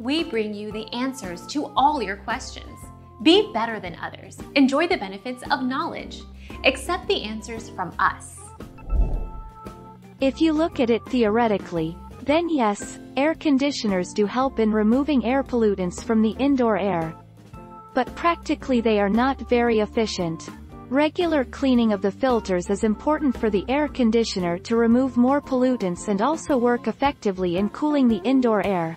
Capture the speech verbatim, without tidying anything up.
We bring you the answers to all your questions. Be better than others. Enjoy the benefits of knowledge. Accept the answers from us. If you look at it theoretically, then yes, air conditioners do help in removing air pollutants from the indoor air. But practically they are not very efficient. Regular cleaning of the filters is important for the air conditioner to remove more pollutants and also work effectively in cooling the indoor air.